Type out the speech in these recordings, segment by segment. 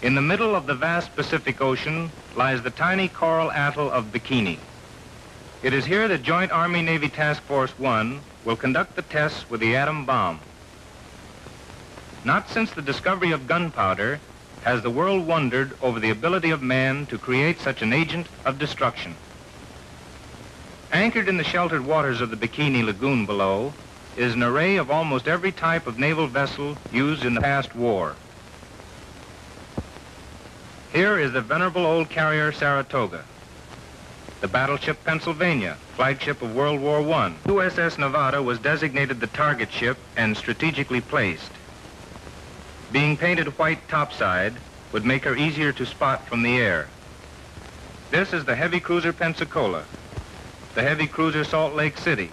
In the middle of the vast Pacific Ocean lies the tiny coral atoll of Bikini. It is here that Joint Army-Navy Task Force One will conduct the tests with the atom bomb. Not since the discovery of gunpowder has the world wondered over the ability of man to create such an agent of destruction. Anchored in the sheltered waters of the Bikini Lagoon below is an array of almost every type of naval vessel used in the past war. Here is the venerable old carrier Saratoga, the battleship Pennsylvania, flagship of World War I. USS Nevada was designated the target ship and strategically placed. Being painted white topside would make her easier to spot from the air. This is the heavy cruiser Pensacola, the heavy cruiser Salt Lake City,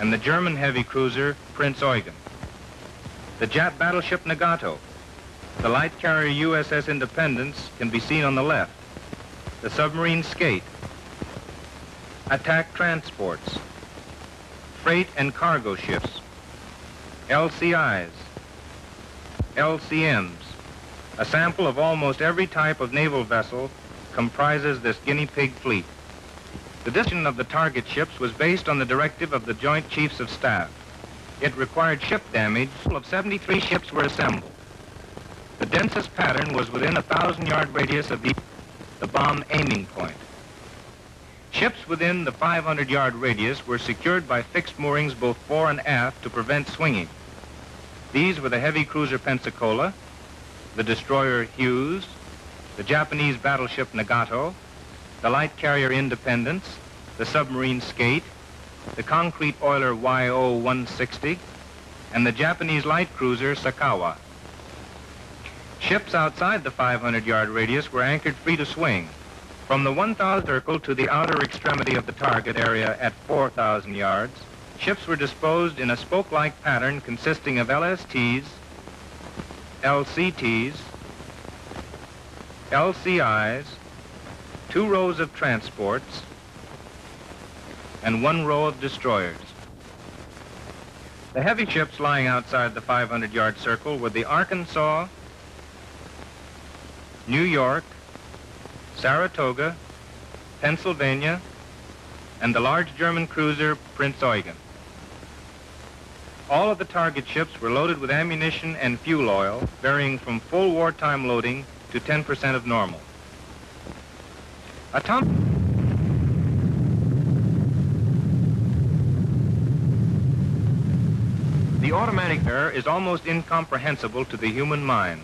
and the German heavy cruiser Prinz Eugen. The Jap battleship Nagato, the light carrier USS Independence can be seen on the left. The submarine Skate, attack transports, freight and cargo ships, LCIs, LCMs. A sample of almost every type of naval vessel comprises this guinea pig fleet. The decision of the target ships was based on the directive of the Joint Chiefs of Staff. It required ship damage. A total of 73 ships were assembled. The densest pattern was within a 1,000-yard radius of the bomb aiming point. Ships within the 500-yard radius were secured by fixed moorings both fore and aft to prevent swinging. These were the heavy cruiser Pensacola, the destroyer Hughes, the Japanese battleship Nagato, the light carrier Independence, the submarine Skate, the concrete oiler YO-160, and the Japanese light cruiser Sakawa. Ships outside the 500-yard radius were anchored free to swing from the 1,000 circle to the outer extremity of the target area at 4,000 yards. Ships were disposed in a spoke-like pattern consisting of LSTs, LCTs, LCIs, two rows of transports, and one row of destroyers. The heavy ships lying outside the 500-yard circle were the Arkansas, New York, Saratoga, Pennsylvania, and the large German cruiser Prinz Eugen. All of the target ships were loaded with ammunition and fuel oil, varying from full wartime loading to 10% of normal. The automatic fire is almost incomprehensible to the human mind.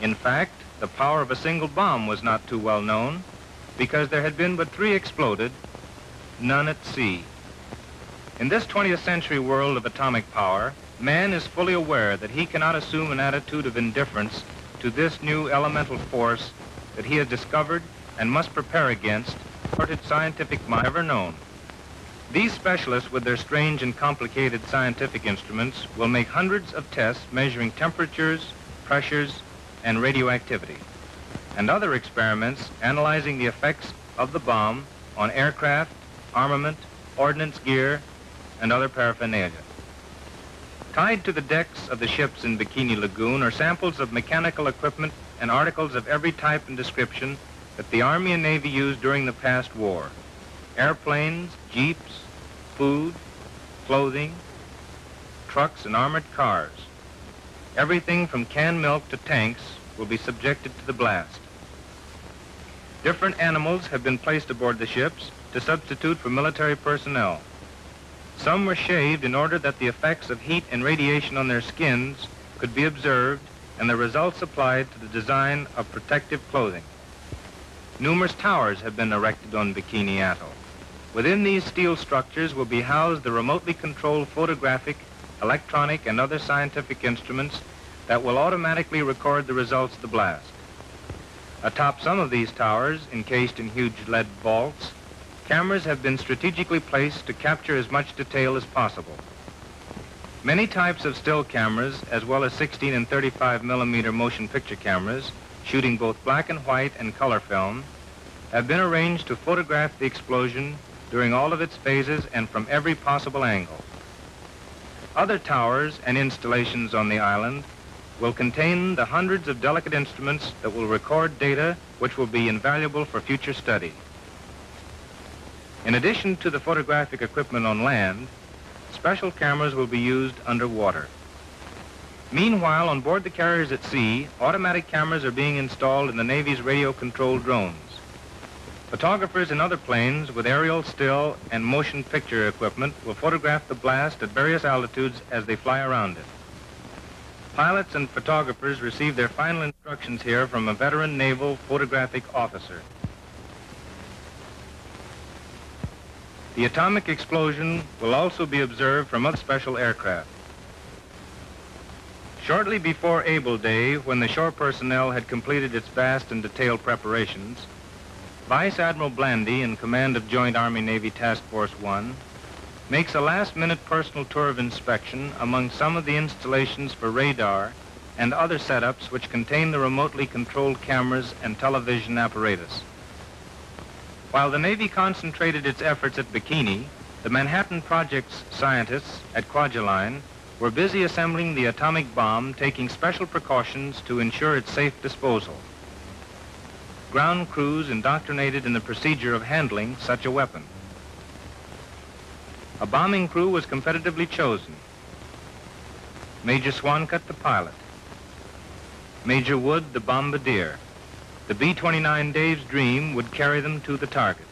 In fact, the power of a single bomb was not too well known because there had been but 3 exploded, none at sea. In this 20th century world of atomic power, man is fully aware that he cannot assume an attitude of indifference to this new elemental force that he has discovered and must prepare against, supported scientific mind ever known. These specialists with their strange and complicated scientific instruments will make hundreds of tests measuring temperatures, pressures, and radioactivity, and other experiments analyzing the effects of the bomb on aircraft, armament, ordnance gear, and other paraphernalia. Tied to the decks of the ships in Bikini Lagoon are samples of mechanical equipment and articles of every type and description that the Army and Navy used during the past war. Airplanes, jeeps, food, clothing, trucks, and armored cars. Everything from canned milk to tanks will be subjected to the blast. Different animals have been placed aboard the ships to substitute for military personnel. Some were shaved in order that the effects of heat and radiation on their skins could be observed and the results applied to the design of protective clothing. Numerous towers have been erected on Bikini Atoll. Within these steel structures will be housed the remotely controlled photographic, electronic, and other scientific instruments that will automatically record the results of the blast. Atop some of these towers, encased in huge lead vaults, cameras have been strategically placed to capture as much detail as possible. Many types of still cameras, as well as 16 and 35 millimeter motion picture cameras, shooting both black and white and color film, have been arranged to photograph the explosion during all of its phases and from every possible angle. Other towers and installations on the island will contain the hundreds of delicate instruments that will record data which will be invaluable for future study. In addition to the photographic equipment on land, special cameras will be used underwater. Meanwhile, on board the carriers at sea, automatic cameras are being installed in the Navy's radio-controlled drones. Photographers in other planes with aerial, still, and motion picture equipment will photograph the blast at various altitudes as they fly around it. Pilots and photographers receive their final instructions here from a veteran naval photographic officer. The atomic explosion will also be observed from other special aircraft. Shortly before Able Day, when the shore personnel had completed its vast and detailed preparations, Vice Admiral Blandy, in command of Joint Army-Navy Task Force One, makes a last-minute personal tour of inspection among some of the installations for radar and other setups which contain the remotely controlled cameras and television apparatus. While the Navy concentrated its efforts at Bikini, the Manhattan Project's scientists at Kwajalein were busy assembling the atomic bomb, taking special precautions to ensure its safe disposal. Ground crews indoctrinated in the procedure of handling such a weapon. A bombing crew was competitively chosen. Major Swancutt, the pilot. Major Wood, the bombardier. The B-29 Dave's Dream would carry them to the target.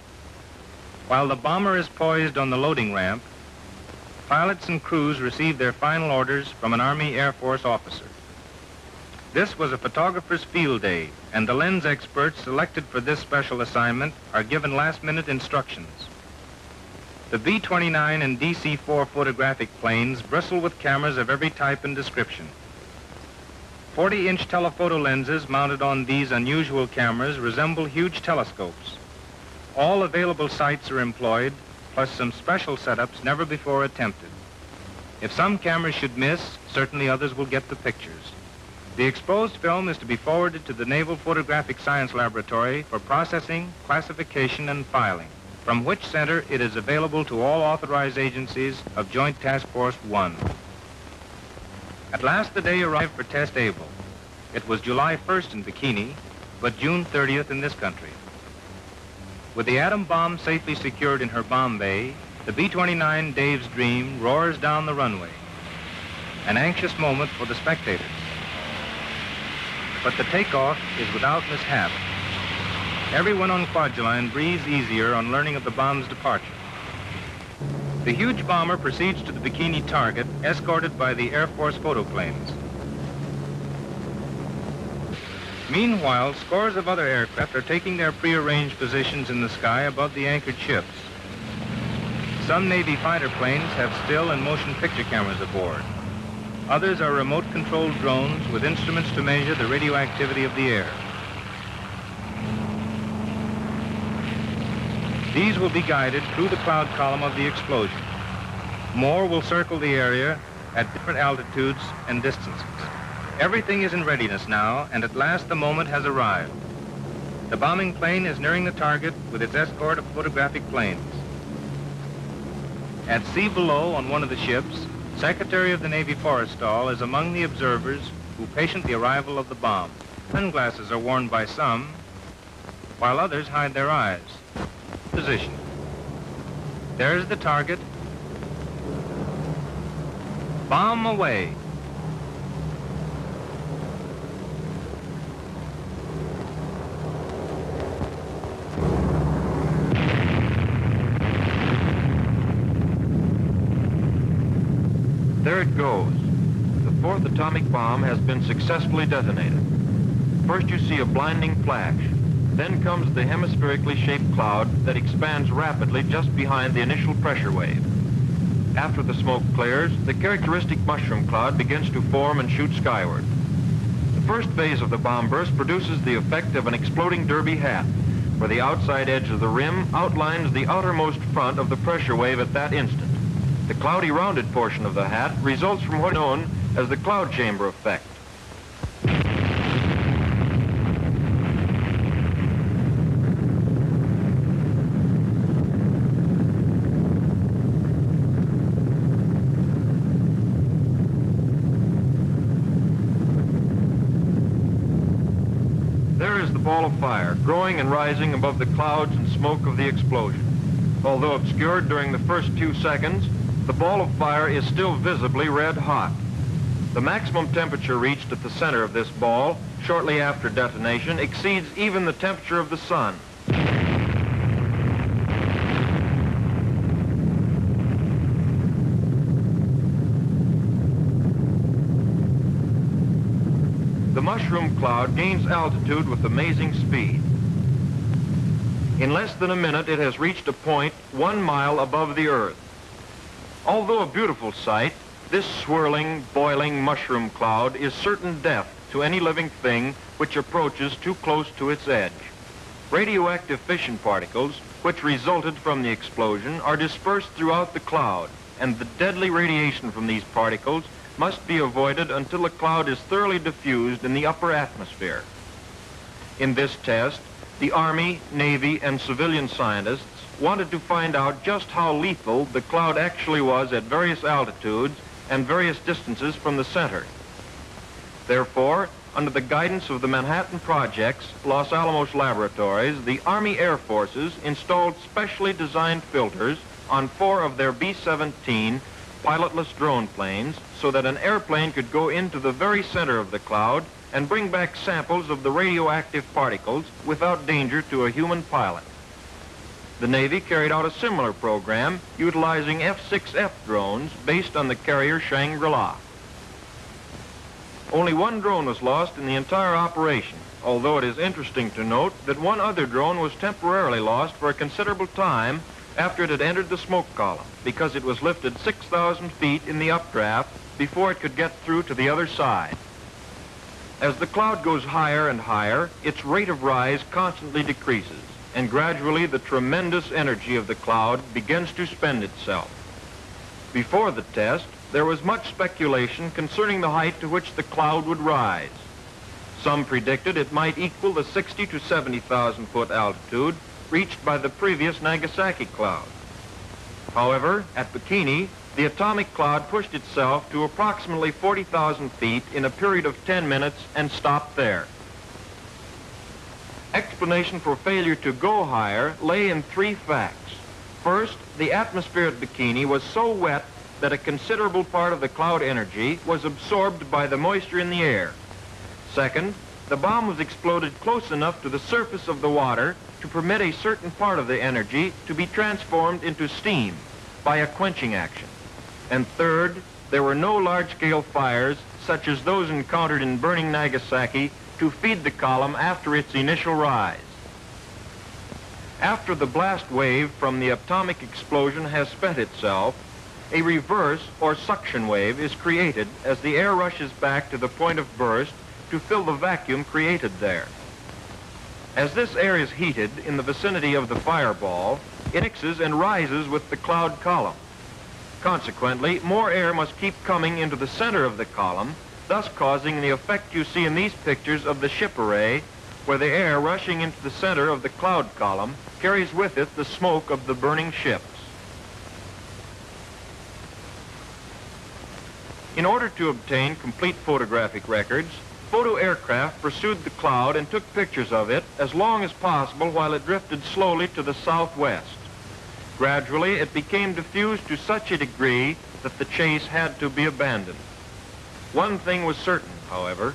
While the bomber is poised on the loading ramp, pilots and crews receive their final orders from an Army Air Force officer. This was a photographer's field day, and the lens experts selected for this special assignment are given last-minute instructions. The B-29 and DC-4 photographic planes bristle with cameras of every type and description. 40-inch telephoto lenses mounted on these unusual cameras resemble huge telescopes. All available sights are employed, plus some special setups never before attempted. If some cameras should miss, certainly others will get the pictures. The exposed film is to be forwarded to the Naval Photographic Science Laboratory for processing, classification, and filing, from which center it is available to all authorized agencies of Joint Task Force One. At last, the day arrived for Test Able. It was July 1st in Bikini, but June 30th in this country. With the atom bomb safely secured in her bomb bay, the B-29 Dave's Dream roars down the runway. An anxious moment for the spectators. But the takeoff is without mishap. Everyone on Kwajalein breathes easier on learning of the bomb's departure. The huge bomber proceeds to the Bikini target, escorted by the Air Force photoplanes. Meanwhile, scores of other aircraft are taking their prearranged positions in the sky above the anchored ships. Some Navy fighter planes have still and motion picture cameras aboard. Others are remote-controlled drones with instruments to measure the radioactivity of the air. These will be guided through the cloud column of the explosion. More will circle the area at different altitudes and distances. Everything is in readiness now, and at last the moment has arrived. The bombing plane is nearing the target with its escort of photographic planes. At sea below on one of the ships, Secretary of the Navy Forrestal is among the observers who patient the arrival of the bomb. Sunglasses are worn by some, while others hide their eyes. Position. There's the target. Bomb away. There it goes. The fourth atomic bomb has been successfully detonated. First you see a blinding flash. Then comes the hemispherically shaped cloud that expands rapidly just behind the initial pressure wave. After the smoke clears, the characteristic mushroom cloud begins to form and shoot skyward. The first phase of the bomb burst produces the effect of an exploding derby hat, where the outside edge of the rim outlines the outermost front of the pressure wave at that instant. The cloudy rounded portion of the hat results from what is known as the cloud chamber effect. There is the ball of fire, growing and rising above the clouds and smoke of the explosion. Although obscured during the first few seconds, the ball of fire is still visibly red hot. The maximum temperature reached at the center of this ball, shortly after detonation, exceeds even the temperature of the sun. The mushroom cloud gains altitude with amazing speed. In less than a minute, it has reached a point 1 mile above the Earth. Although a beautiful sight, this swirling, boiling mushroom cloud is certain death to any living thing which approaches too close to its edge. Radioactive fission particles, which resulted from the explosion, are dispersed throughout the cloud, and the deadly radiation from these particles must be avoided until the cloud is thoroughly diffused in the upper atmosphere. In this test, the Army, Navy, and civilian scientists wanted to find out just how lethal the cloud actually was at various altitudes and various distances from the center. Therefore, under the guidance of the Manhattan Project's Los Alamos Laboratories, the Army Air Forces installed specially designed filters on 4 of their B-17 pilotless drone planes so that an airplane could go into the very center of the cloud and bring back samples of the radioactive particles without danger to a human pilot. The Navy carried out a similar program utilizing F-6F drones based on the carrier Shangri-La. Only one drone was lost in the entire operation, although it is interesting to note that one other drone was temporarily lost for a considerable time after it had entered the smoke column because it was lifted 6,000 feet in the updraft before it could get through to the other side. As the cloud goes higher and higher, its rate of rise constantly decreases, and gradually the tremendous energy of the cloud begins to spend itself. Before the test, there was much speculation concerning the height to which the cloud would rise. Some predicted it might equal the 60 to 70,000 foot altitude reached by the previous Nagasaki cloud. However, at Bikini, the atomic cloud pushed itself to approximately 40,000 feet in a period of 10 minutes and stopped there. Explanation for failure to go higher lay in 3 facts. First, the atmosphere at Bikini was so wet that a considerable part of the cloud energy was absorbed by the moisture in the air. Second, the bomb was exploded close enough to the surface of the water to permit a certain part of the energy to be transformed into steam by a quenching action. And third, there were no large-scale fires such as those encountered in burning Nagasaki to feed the column after its initial rise. After the blast wave from the atomic explosion has spent itself, a reverse or suction wave is created as the air rushes back to the point of burst to fill the vacuum created there. As this air is heated in the vicinity of the fireball, it mixes and rises with the cloud column. Consequently, more air must keep coming into the center of the column, thus causing the effect you see in these pictures of the ship array, where the air rushing into the center of the cloud column carries with it the smoke of the burning ships. In order to obtain complete photographic records, photo aircraft pursued the cloud and took pictures of it as long as possible while it drifted slowly to the southwest. Gradually, it became diffused to such a degree that the chase had to be abandoned. One thing was certain, however,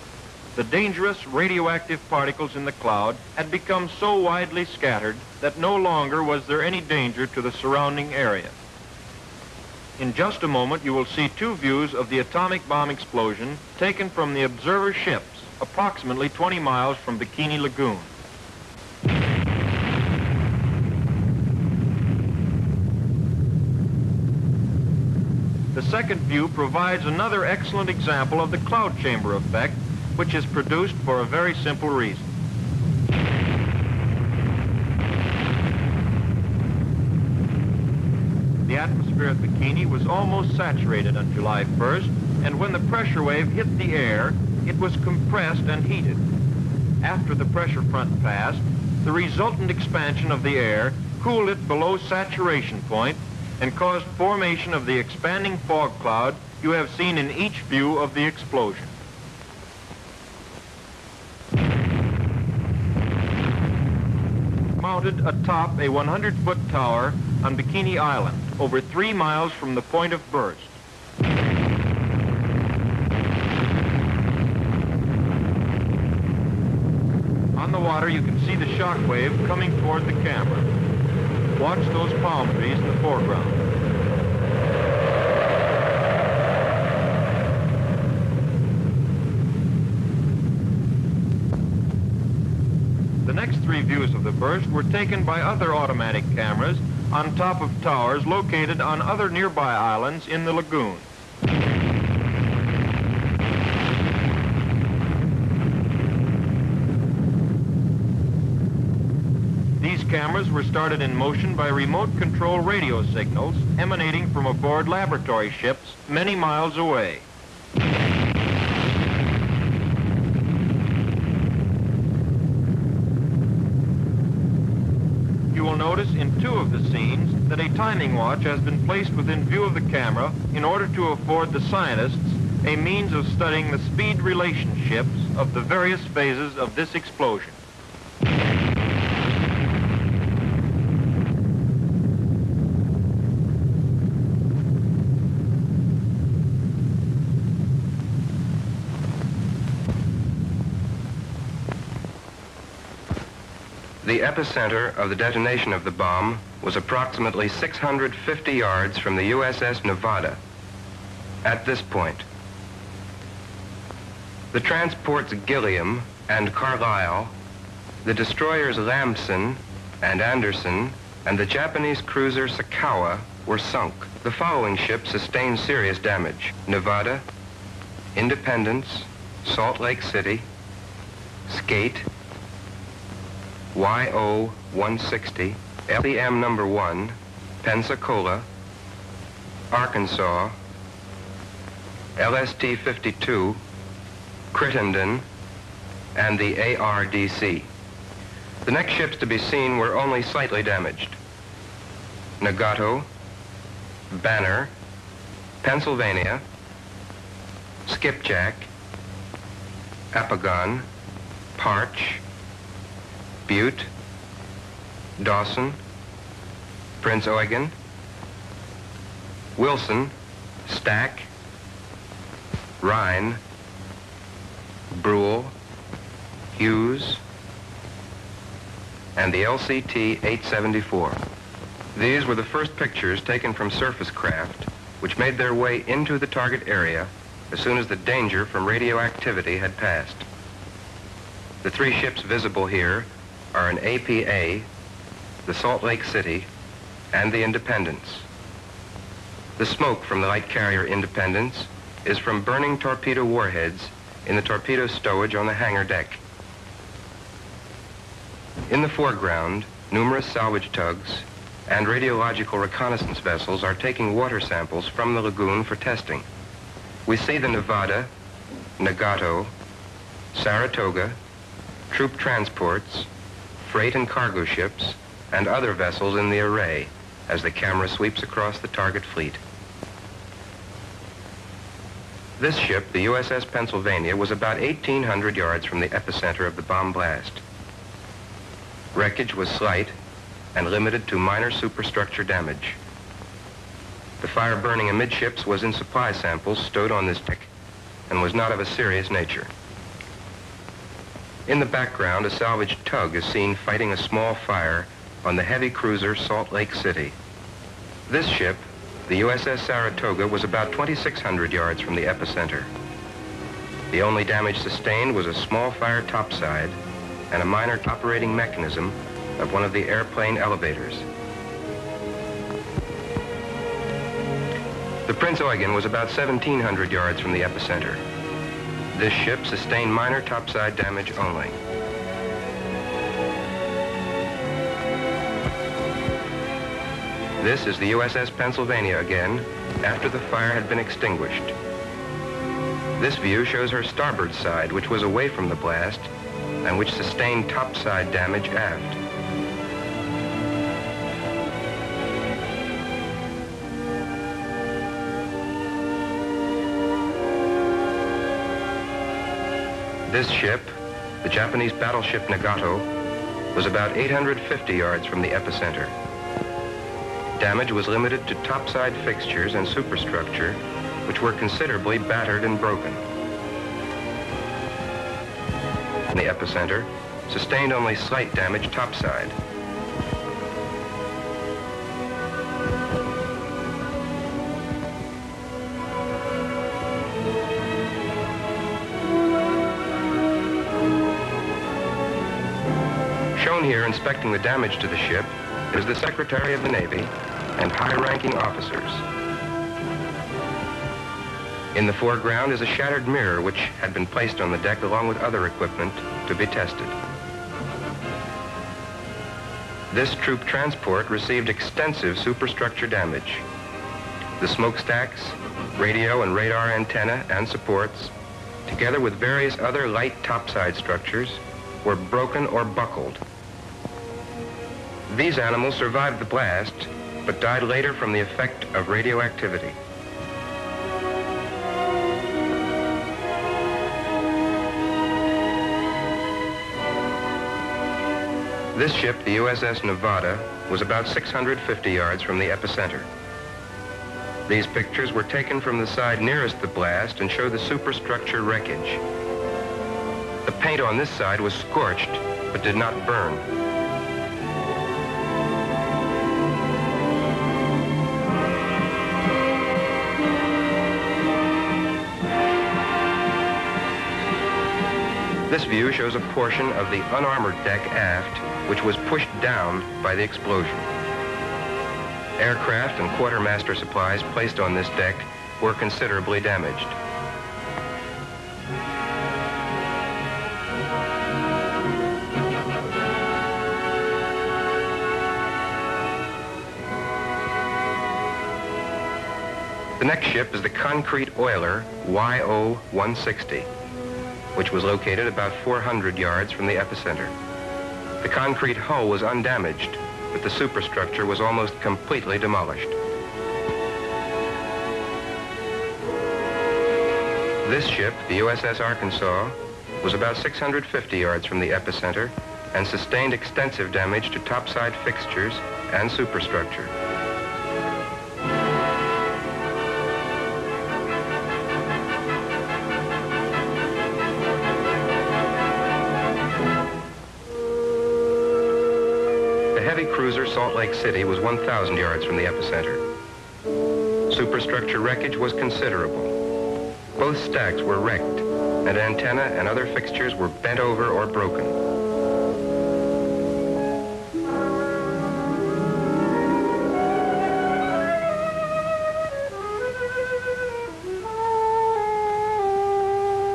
the dangerous radioactive particles in the cloud had become so widely scattered that no longer was there any danger to the surrounding area. In just a moment, you will see 2 views of the atomic bomb explosion taken from the observer ships approximately 20 miles from Bikini Lagoon. The second view provides another excellent example of the cloud chamber effect, which is produced for a very simple reason. The atmosphere at Bikini was almost saturated on July 1st, and when the pressure wave hit the air, it was compressed and heated. After the pressure front passed, the resultant expansion of the air cooled it below saturation point and caused formation of the expanding fog cloud you have seen in each view of the explosion. mounted atop a 100-foot tower on Bikini Island, over 3 miles from the point of burst. On the water, you can see the shockwave coming toward the camera. Watch those palm trees in the foreground. The next three views of the burst were taken by other automatic cameras on top of towers located on other nearby islands in the lagoon. These cameras were started in motion by remote control radio signals emanating from aboard laboratory ships many miles away. Notice in two of the scenes that a timing watch has been placed within view of the camera in order to afford the scientists a means of studying the speed relationships of the various phases of this explosion. The epicenter of the detonation of the bomb was approximately 650 yards from the USS Nevada. At this point, the transports Gilliam and Carlisle, the destroyers Lamson and Anderson, and the Japanese cruiser Sakawa were sunk. The following ships sustained serious damage: Nevada, Independence, Salt Lake City, Skate, YO-160, LSM-1, Pensacola, Arkansas, LST-52, Crittenden, and the ARDC. The next ships to be seen were only slightly damaged: Nagato, Banner, Pennsylvania, Skipjack, Apagon, Parch, Butte, Dawson, Prinz Eugen, Wilson, Stack, Rhine, Brule, Hughes, and the LCT-874. These were the first pictures taken from surface craft, which made their way into the target area as soon as the danger from radioactivity had passed. The three ships visible here are an APA, the Salt Lake City, and the Independence. The smoke from the light carrier Independence is from burning torpedo warheads in the torpedo stowage on the hangar deck. In the foreground, numerous salvage tugs and radiological reconnaissance vessels are taking water samples from the lagoon for testing. We see the Nevada, Nagato, Saratoga, troop transports, freight and cargo ships, and other vessels in the array as the camera sweeps across the target fleet. This ship, the USS Pennsylvania, was about 1,800 yards from the epicenter of the bomb blast. Wreckage was slight and limited to minor superstructure damage. The fire burning amidships was in supply samples stowed on this deck and was not of a serious nature. In the background, a salvaged tug is seen fighting a small fire on the heavy cruiser Salt Lake City. This ship, the USS Saratoga, was about 2,600 yards from the epicenter. The only damage sustained was a small fire topside and a minor operating mechanism of one of the airplane elevators. The Prinz Eugen was about 1,700 yards from the epicenter. This ship sustained minor topside damage only. This is the USS Pennsylvania again, after the fire had been extinguished. This view shows her starboard side, which was away from the blast, and which sustained topside damage aft. This ship, the Japanese battleship Nagato, was about 850 yards from the epicenter. Damage was limited to topside fixtures and superstructure, which were considerably battered and broken. The epicenter sustained only slight damage topside. Shown here inspecting the damage to the ship is the Secretary of the Navy and high-ranking officers. In the foreground is a shattered mirror which had been placed on the deck along with other equipment to be tested. This troop transport received extensive superstructure damage. The smokestacks, radio and radar antenna and supports, together with various other light topside structures, were broken or buckled. These animals survived the blast, but died later from the effect of radioactivity. This ship, the USS Nevada, was about 650 yards from the epicenter. These pictures were taken from the side nearest the blast and show the superstructure wreckage. The paint on this side was scorched, but did not burn. This view shows a portion of the unarmored deck aft, which was pushed down by the explosion. Aircraft and quartermaster supplies placed on this deck were considerably damaged. The next ship is the concrete oiler YO-160. Which was located about 400 yards from the epicenter. The concrete hull was undamaged, but the superstructure was almost completely demolished. This ship, the USS Arkansas, was about 650 yards from the epicenter and sustained extensive damage to topside fixtures and superstructure. Cruiser Salt Lake City was 1,000 yards from the epicenter. Superstructure wreckage was considerable. Both stacks were wrecked, and antenna and other fixtures were bent over or broken.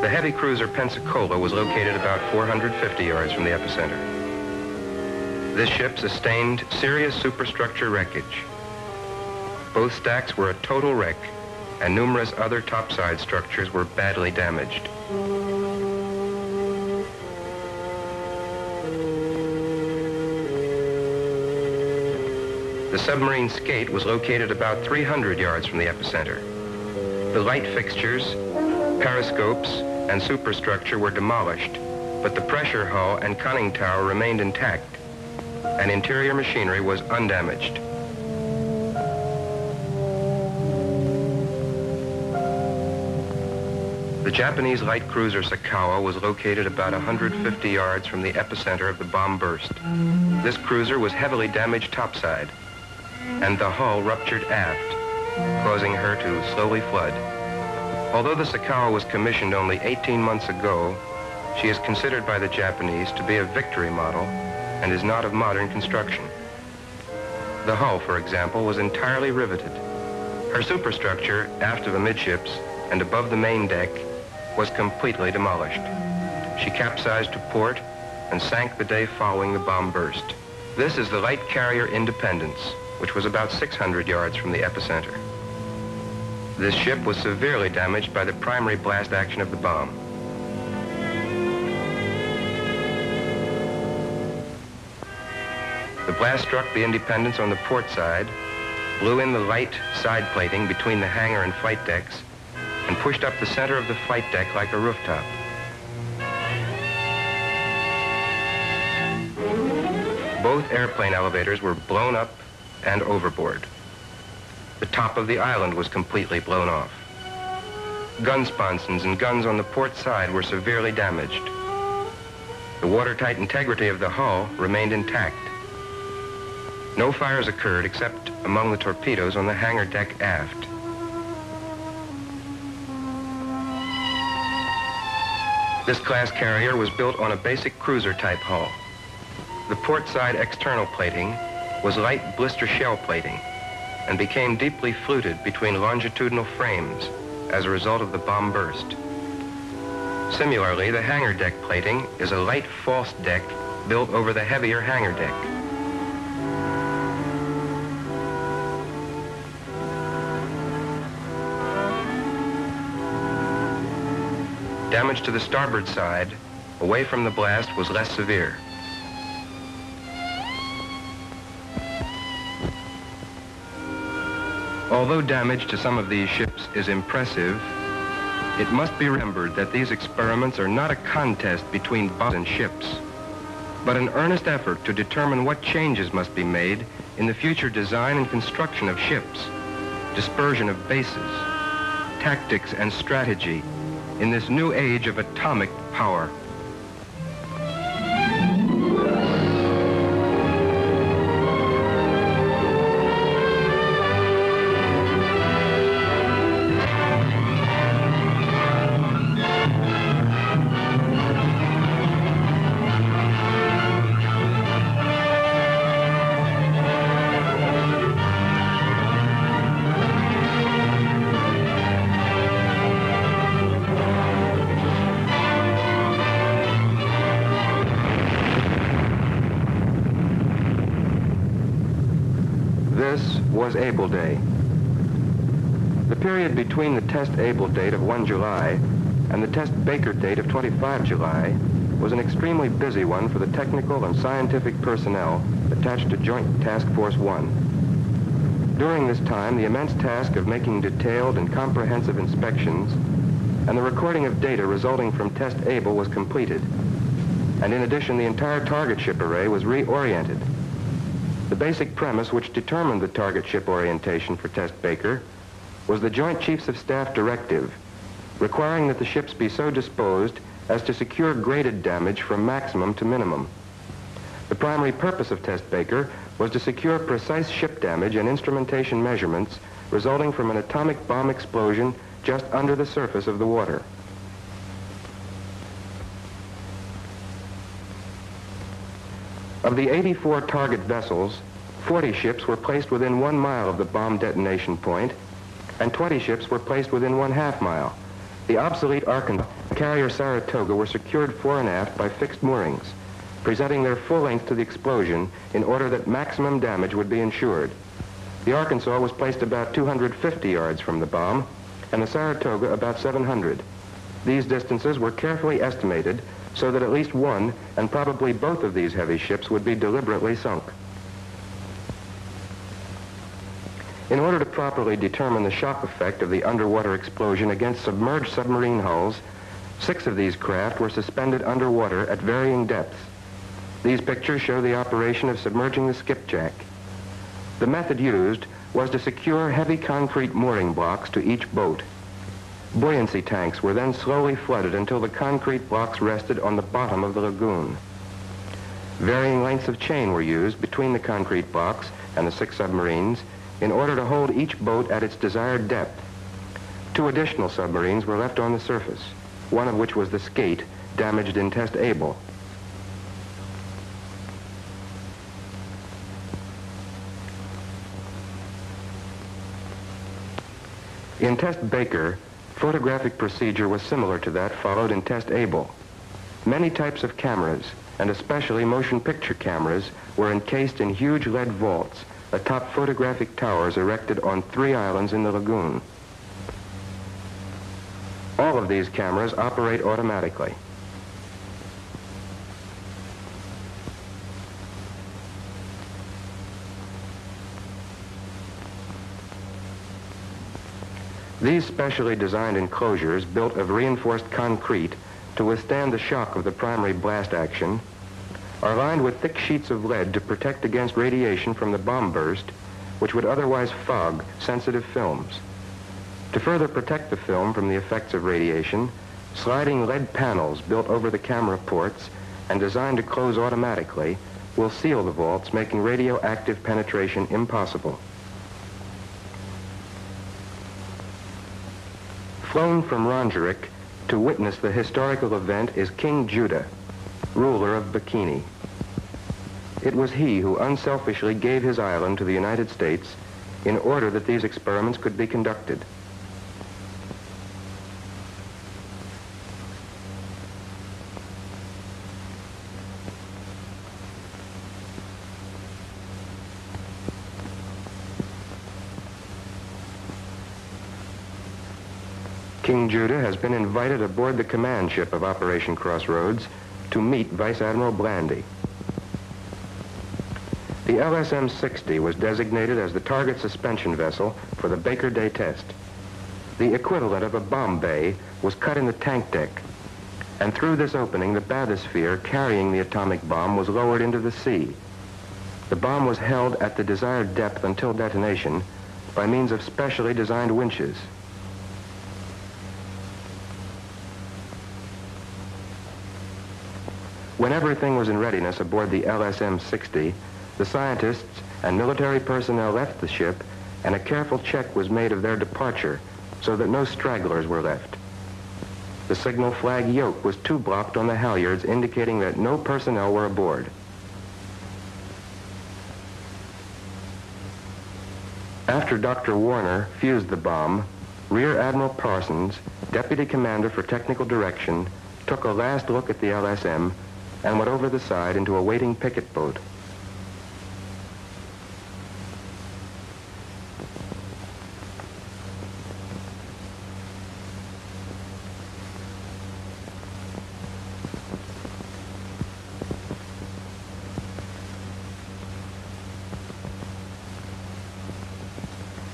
The heavy cruiser Pensacola was located about 450 yards from the epicenter. This ship sustained serious superstructure wreckage. Both stacks were a total wreck, and numerous other topside structures were badly damaged. The submarine Skate was located about 300 yards from the epicenter. The light fixtures, periscopes, and superstructure were demolished, but the pressure hull and conning tower remained intact, and interior machinery was undamaged. The Japanese light cruiser Sakawa was located about 150 yards from the epicenter of the bomb burst. This cruiser was heavily damaged topside, and the hull ruptured aft, causing her to slowly flood. Although the Sakawa was commissioned only 18 months ago, she is considered by the Japanese to be a victory model and is not of modern construction. The hull, for example, was entirely riveted. Her superstructure, aft of amidships and above the main deck, was completely demolished. She capsized to port and sank the day following the bomb burst. This is the light carrier Independence, which was about 600 yards from the epicenter. This ship was severely damaged by the primary blast action of the bomb. The blast struck the Independence on the port side, blew in the light side plating between the hangar and flight decks, and pushed up the center of the flight deck like a rooftop. both airplane elevators were blown up and overboard. The top of the island was completely blown off. Gun sponsons and guns on the port side were severely damaged. The watertight integrity of the hull remained intact. No fires occurred except among the torpedoes on the hangar deck aft. This class carrier was built on a basic cruiser-type hull. The port-side external plating was light blister shell plating and became deeply fluted between longitudinal frames as a result of the bomb burst. Similarly, the hangar deck plating is a light false deck built over the heavier hangar deck. Damage to the starboard side, away from the blast, was less severe. Although damage to some of these ships is impressive, it must be remembered that these experiments are not a contest between boats and ships, but an earnest effort to determine what changes must be made in the future design and construction of ships, dispersion of bases, tactics and strategy in this new age of atomic power. Able Day. The period between the test Able date of 1 July and the test Baker date of 25 July was an extremely busy one for the technical and scientific personnel attached to Joint Task Force One. During this time, the immense task of making detailed and comprehensive inspections and the recording of data resulting from test Able was completed. And in addition, the entire target ship array was reoriented. The basic premise which determined the target ship orientation for Test Baker was the Joint Chiefs of Staff Directive, requiring that the ships be so disposed as to secure graded damage from maximum to minimum. The primary purpose of Test Baker was to secure precise ship damage and instrumentation measurements resulting from an atomic bomb explosion just under the surface of the water. Of the 84 target vessels, 40 ships were placed within 1 mile of the bomb detonation point, and 20 ships were placed within 1/2 mile. The obsolete Arkansas carrier Saratoga were secured fore and aft by fixed moorings, presenting their full length to the explosion in order that maximum damage would be ensured. The Arkansas was placed about 250 yards from the bomb, and the Saratoga about 700. These distances were carefully estimated so that at least one, and probably both of these heavy ships would be deliberately sunk. In order to properly determine the shock effect of the underwater explosion against submerged submarine hulls, 6 of these craft were suspended underwater at varying depths. These pictures show the operation of submerging the Skipjack. The method used was to secure heavy concrete mooring blocks to each boat. Buoyancy tanks were then slowly flooded until the concrete blocks rested on the bottom of the lagoon. Varying lengths of chain were used between the concrete blocks and the 6 submarines in order to hold each boat at its desired depth. 2 additional submarines were left on the surface, one of which was the Skate, damaged in Test Able. In Test Baker, photographic procedure was similar to that followed in Test Able. Many types of cameras, and especially motion picture cameras, were encased in huge lead vaults atop photographic towers erected on 3 islands in the lagoon. All of these cameras operate automatically. These specially designed enclosures, built of reinforced concrete to withstand the shock of the primary blast action, are lined with thick sheets of lead to protect against radiation from the bomb burst, which would otherwise fog sensitive films. To further protect the film from the effects of radiation, sliding lead panels built over the camera ports and designed to close automatically will seal the vaults, making radioactive penetration impossible. Flown from Rongerik to witness the historical event is King Judah, ruler of Bikini. It was he who unselfishly gave his island to the United States in order that these experiments could be conducted. King Judah has been invited aboard the command ship of Operation Crossroads to meet Vice Admiral Blandy. The LSM-60 was designated as the target suspension vessel for the Baker Day test. The equivalent of a bomb bay was cut in the tank deck, and through this opening, the bathysphere carrying the atomic bomb was lowered into the sea. The bomb was held at the desired depth until detonation by means of specially designed winches. When everything was in readiness aboard the LSM-60, the scientists and military personnel left the ship, and a careful check was made of their departure so that no stragglers were left. The signal flag yoke was too blocked on the halyards, indicating that no personnel were aboard. After Dr. Warner fused the bomb, Rear Admiral Parsons, Deputy Commander for Technical Direction, took a last look at the LSM and went over the side into a waiting picket boat.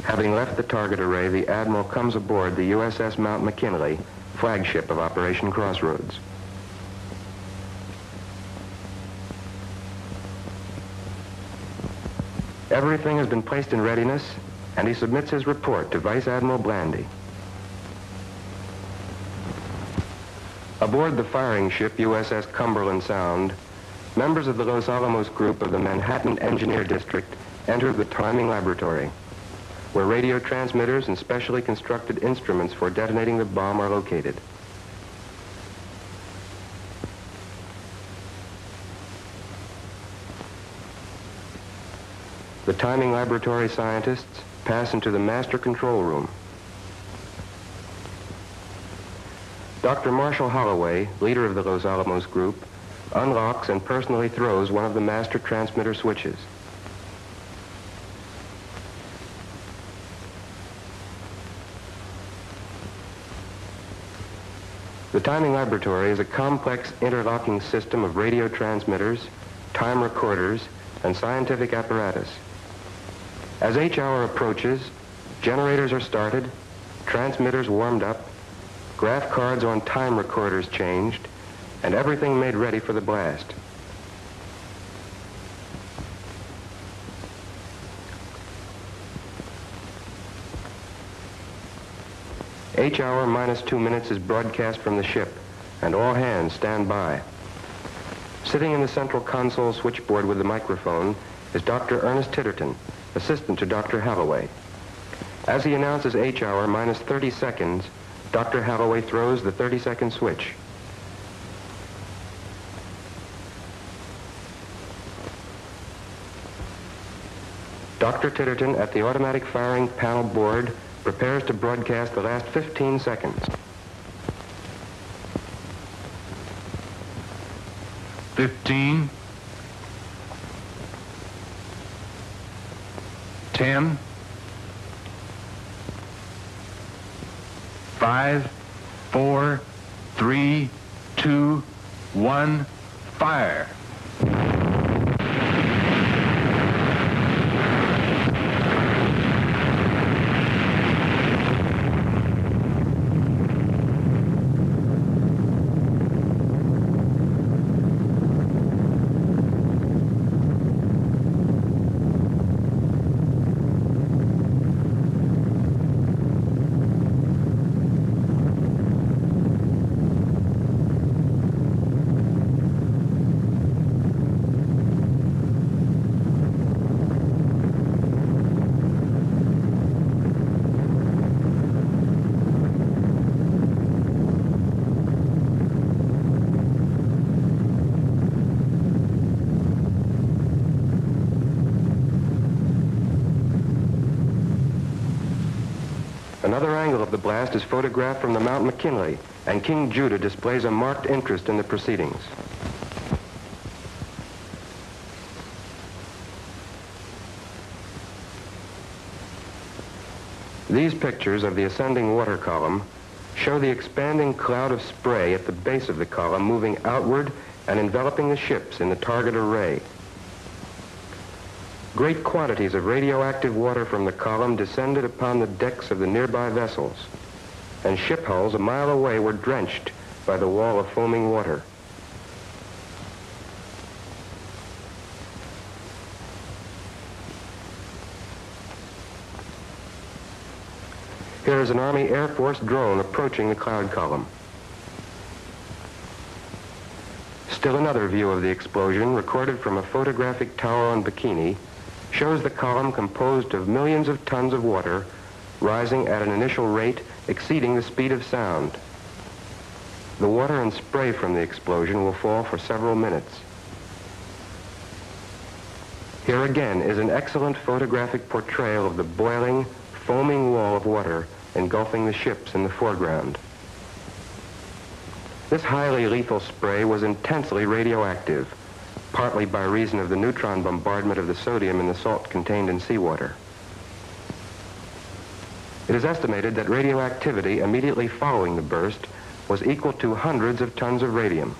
Having left the target array, the Admiral comes aboard the USS Mount McKinley, flagship of Operation Crossroads. Everything has been placed in readiness, and he submits his report to Vice Admiral Blandy. Aboard the firing ship USS Cumberland Sound, members of the Los Alamos group of the Manhattan Engineer District entered the timing laboratory, where radio transmitters and specially constructed instruments for detonating the bomb are located. The timing laboratory scientists pass into the master control room. Dr. Marshall Holloway, leader of the Los Alamos group, unlocks and personally throws one of the master transmitter switches. The timing laboratory is a complex interlocking system of radio transmitters, time recorders, and scientific apparatus. As each hour approaches, generators are started, transmitters warmed up, graph cards on time recorders changed, and everything made ready for the blast. H-hour minus 2 minutes is broadcast from the ship, and all hands stand by. Sitting in the central console switchboard with the microphone is Dr. Ernest Titterton, assistant to Dr. Holloway. As he announces H-hour minus 30 seconds, Dr. Holloway throws the 30-second switch. Dr. Titterton at the automatic firing panel board prepares to broadcast the last 15 seconds. 15, 10, 5, 4, 3, 2, 1, fire. Another angle of the blast is photographed from the Mount McKinley, and King Judah displays a marked interest in the proceedings. These pictures of the ascending water column show the expanding cloud of spray at the base of the column moving outward and enveloping the ships in the target array. Great quantities of radioactive water from the column descended upon the decks of the nearby vessels, and ship hulls a mile away were drenched by the wall of foaming water. Here is an Army Air Force drone approaching the cloud column. Still another view of the explosion, recorded from a photographic tower on Bikini, shows the column composed of millions of tons of water rising at an initial rate exceeding the speed of sound. The water and spray from the explosion will fall for several minutes. Here again is an excellent photographic portrayal of the boiling, foaming wall of water engulfing the ships in the foreground. This highly lethal spray was intensely radioactive, partly by reason of the neutron bombardment of the sodium in the salt contained in seawater. It is estimated that radioactivity immediately following the burst was equal to hundreds of tons of radium.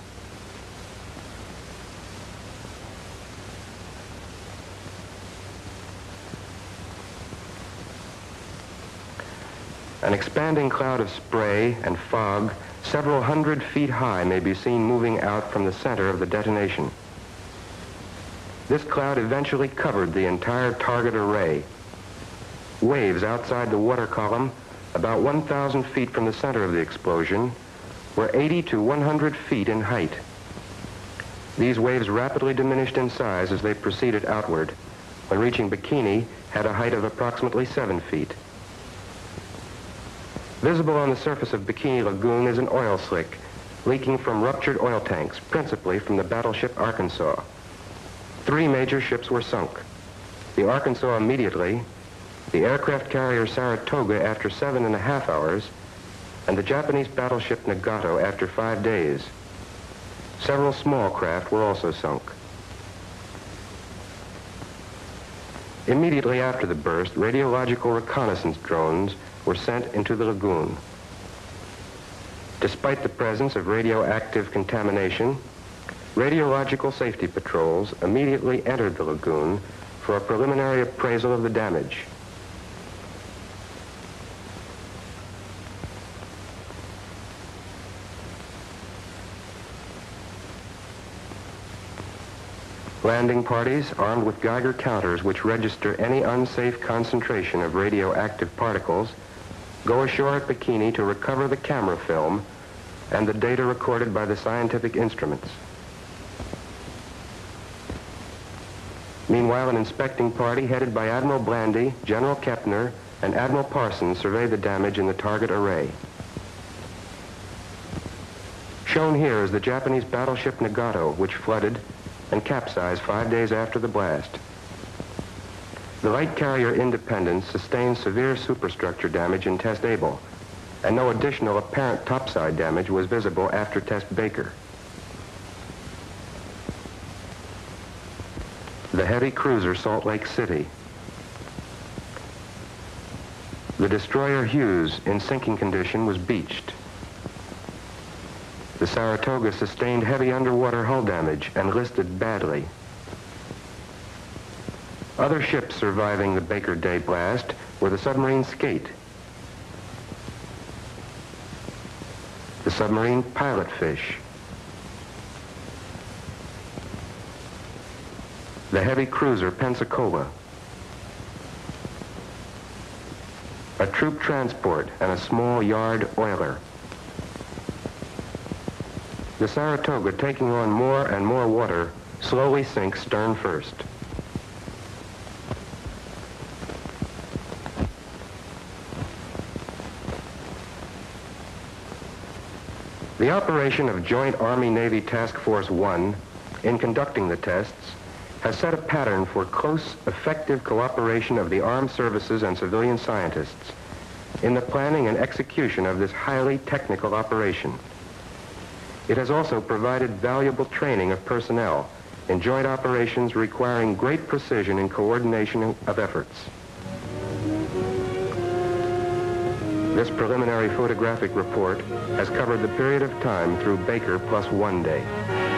An expanding cloud of spray and fog several hundred feet high may be seen moving out from the center of the detonation. This cloud eventually covered the entire target array. Waves outside the water column, about 1,000 feet from the center of the explosion, were 80 to 100 feet in height. These waves rapidly diminished in size as they proceeded outward, when reaching Bikini had a height of approximately 7 feet. Visible on the surface of Bikini Lagoon is an oil slick leaking from ruptured oil tanks, principally from the battleship Arkansas. 3 major ships were sunk. The Arkansas immediately, the aircraft carrier Saratoga after 7.5 hours, and the Japanese battleship Nagato after 5 days. Several small craft were also sunk. Immediately after the burst, radiological reconnaissance drones were sent into the lagoon. Despite the presence of radioactive contamination, radiological safety patrols immediately entered the lagoon for a preliminary appraisal of the damage. Landing parties armed with Geiger counters, which register any unsafe concentration of radioactive particles, go ashore at Bikini to recover the camera film and the data recorded by the scientific instruments. Meanwhile, an inspecting party headed by Admiral Blandy, General Kepner, and Admiral Parsons surveyed the damage in the target array. Shown here is the Japanese battleship Nagato, which flooded and capsized 5 days after the blast. The light carrier Independence sustained severe superstructure damage in Test Able, and no additional apparent topside damage was visible after Test Baker. The heavy cruiser Salt Lake City, the destroyer Hughes, in sinking condition, was beached. The Saratoga sustained heavy underwater hull damage and listed badly. Other ships surviving the Baker Day blast were the submarine Skate, the submarine Pilotfish, the heavy cruiser Pensacola, a troop transport, and a small yard oiler. The Saratoga, taking on more and more water, slowly sinks stern first. The operation of Joint Army-Navy Task Force One, in conducting the tests, has set a pattern for close, effective cooperation of the armed services and civilian scientists in the planning and execution of this highly technical operation. It has also provided valuable training of personnel in joint operations requiring great precision and coordination of efforts. This preliminary photographic report has covered the period of time through Baker plus 1 day.